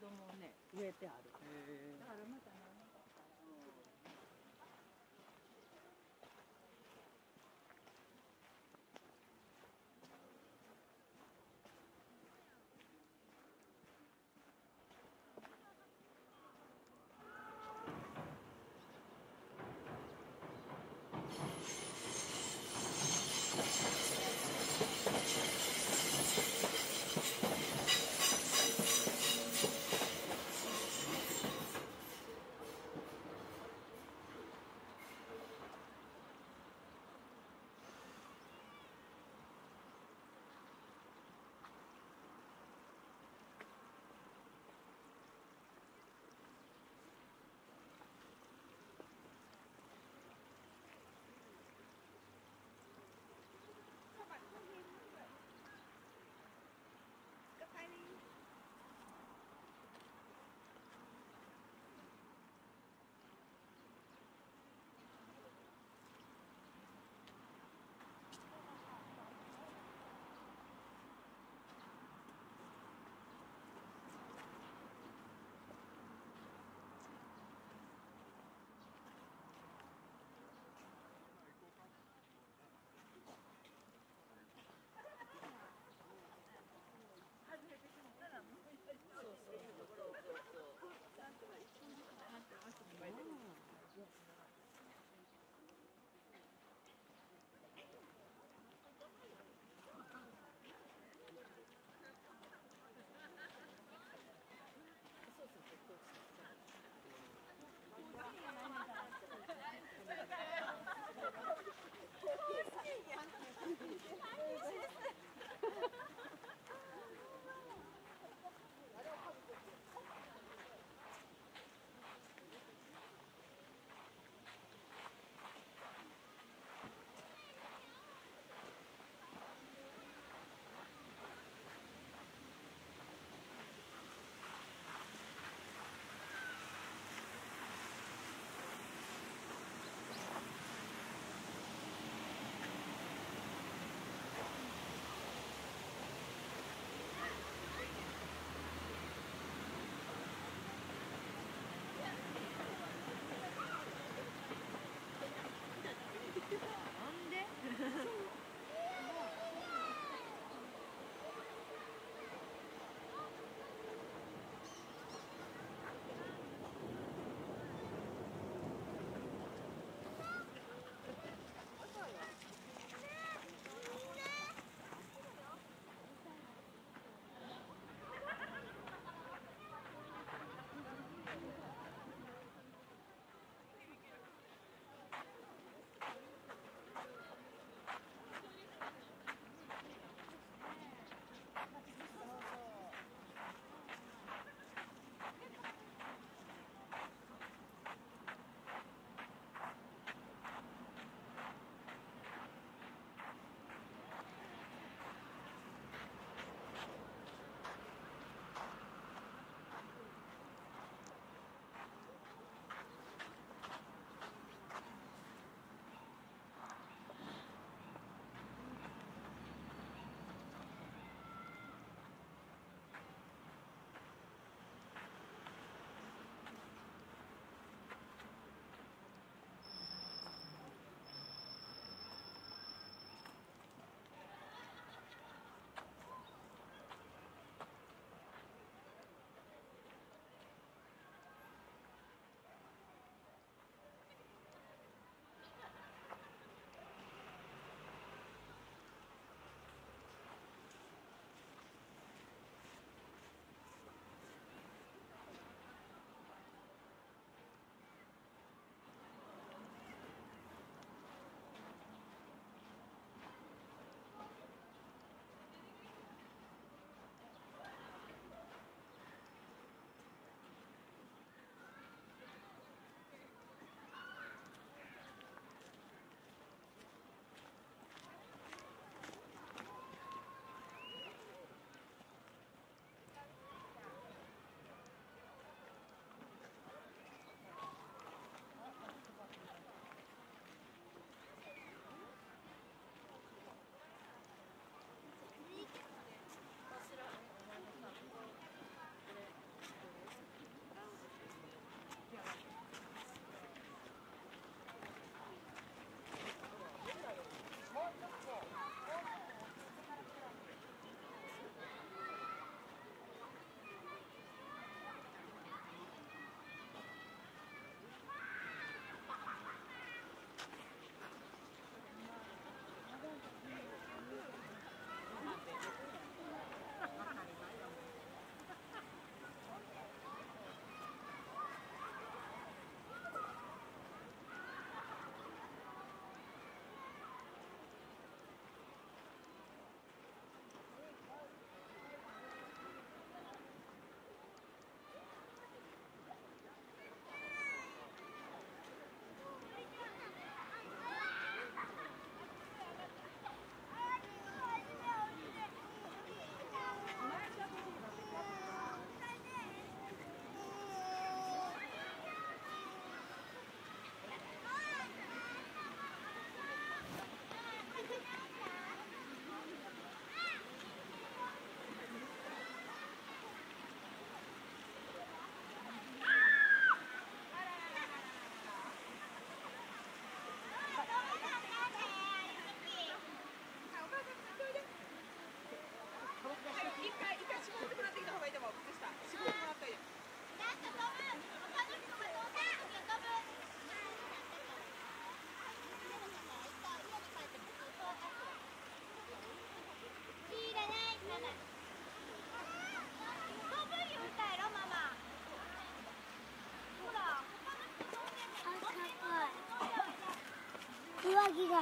どもをね植えてある。だからまたね。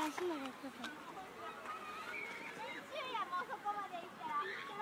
足まで行くぞ。もうそこまで行ったら降ってきた。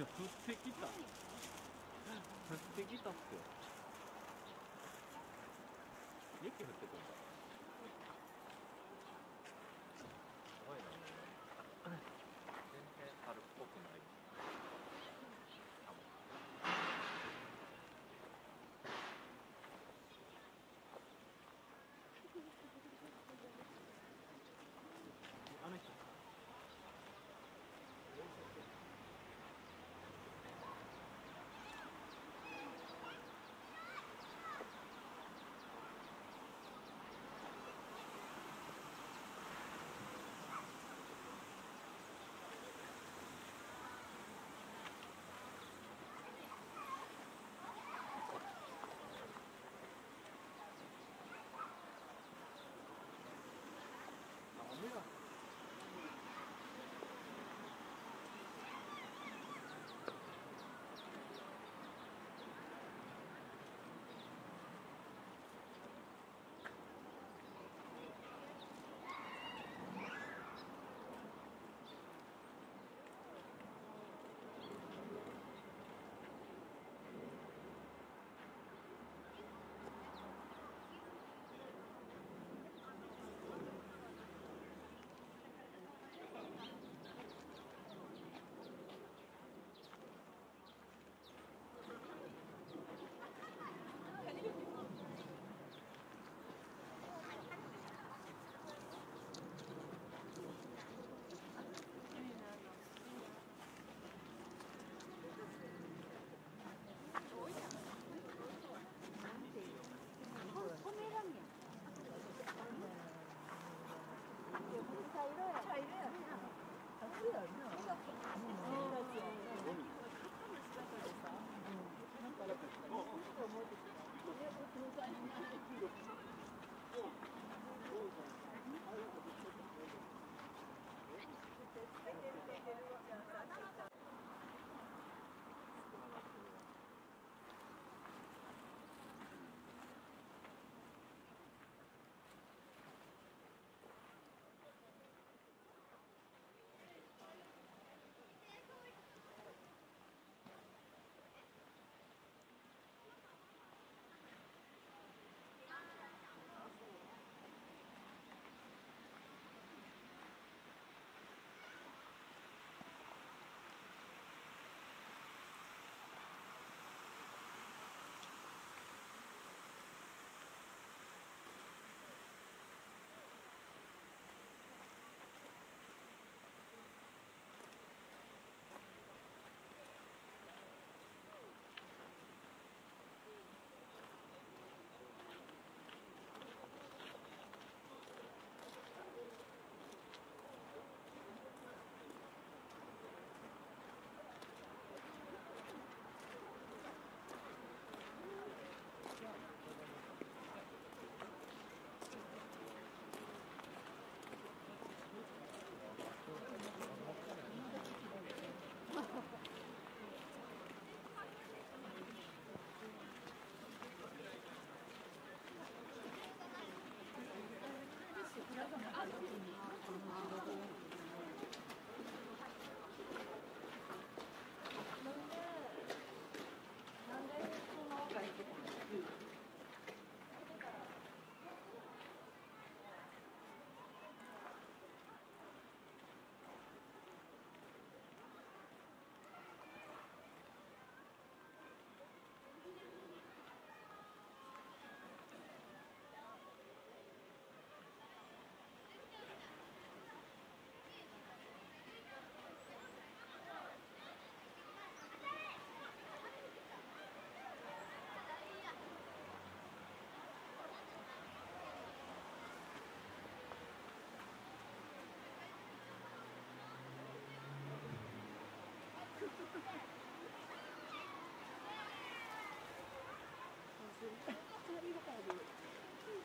降ってきたって。雪降ってくるんだ。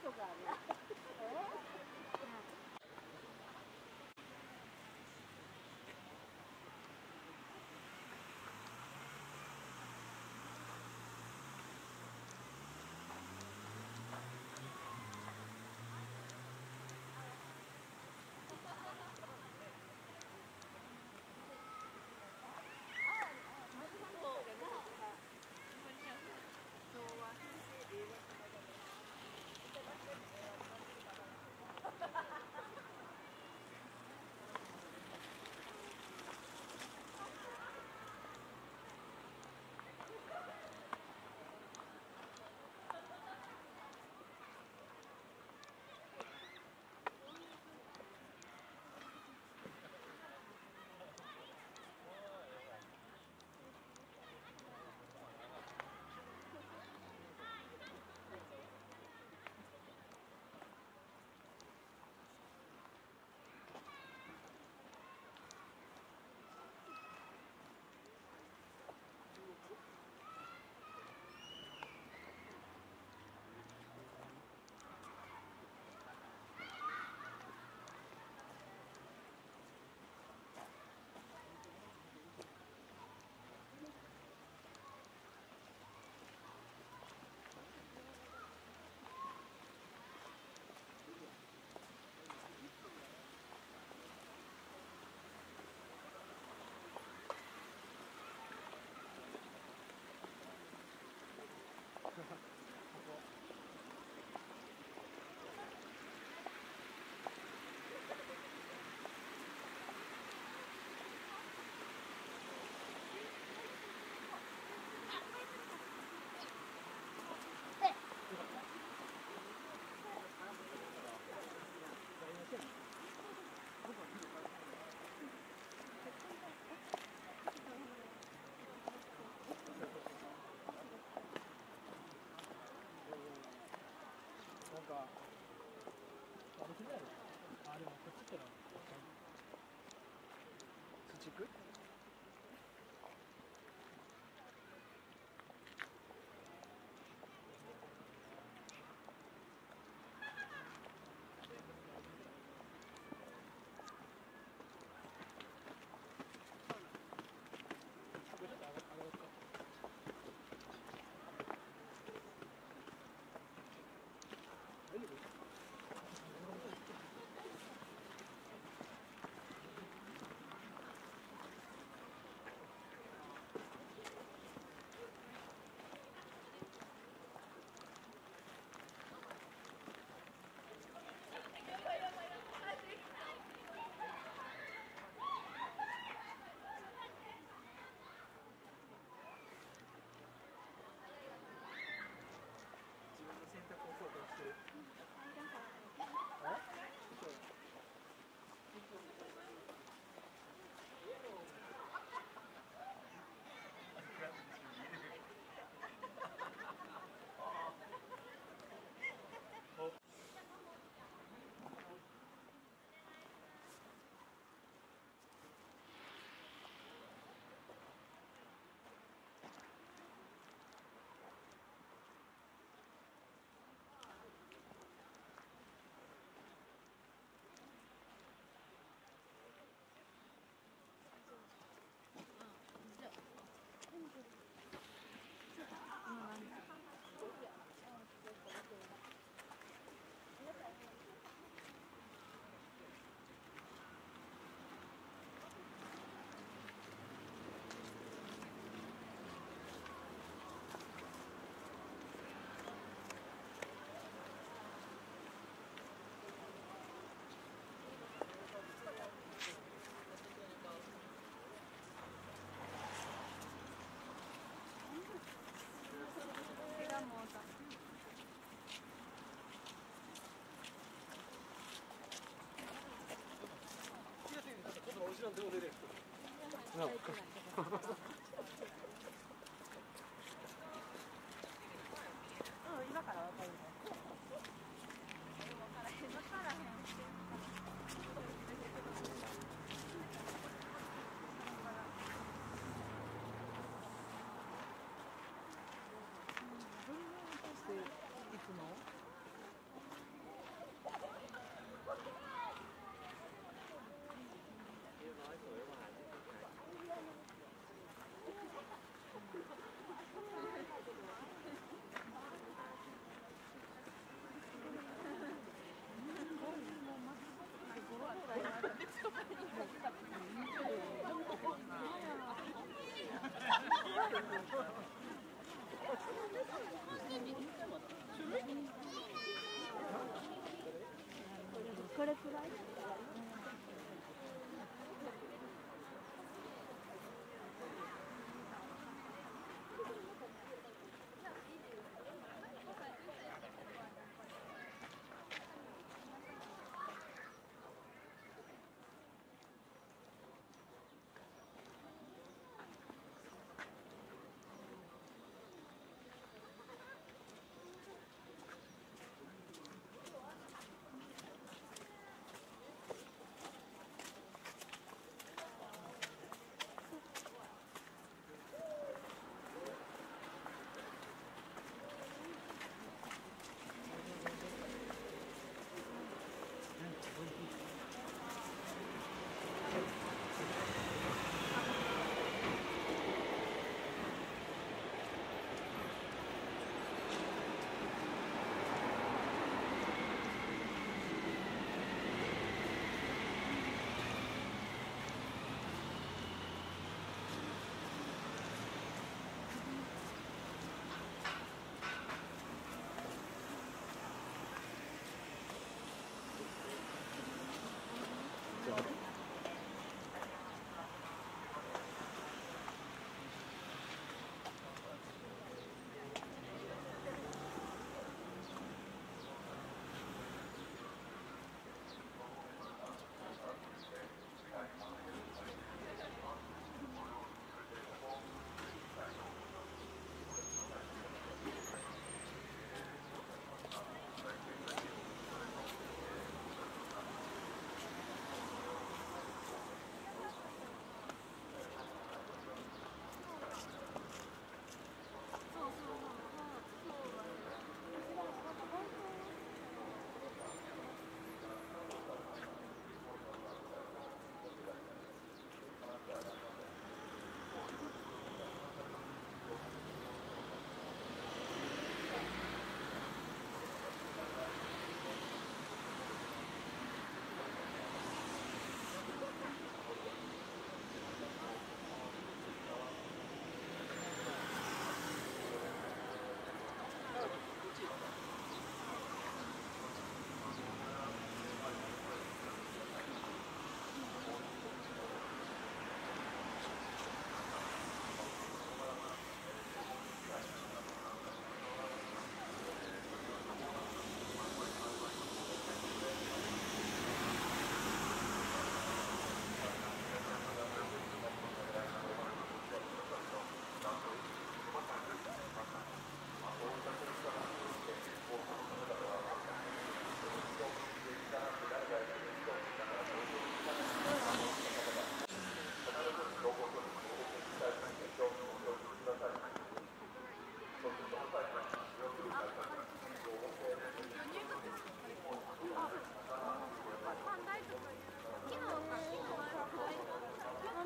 소감이야. Good. No.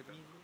いただきます。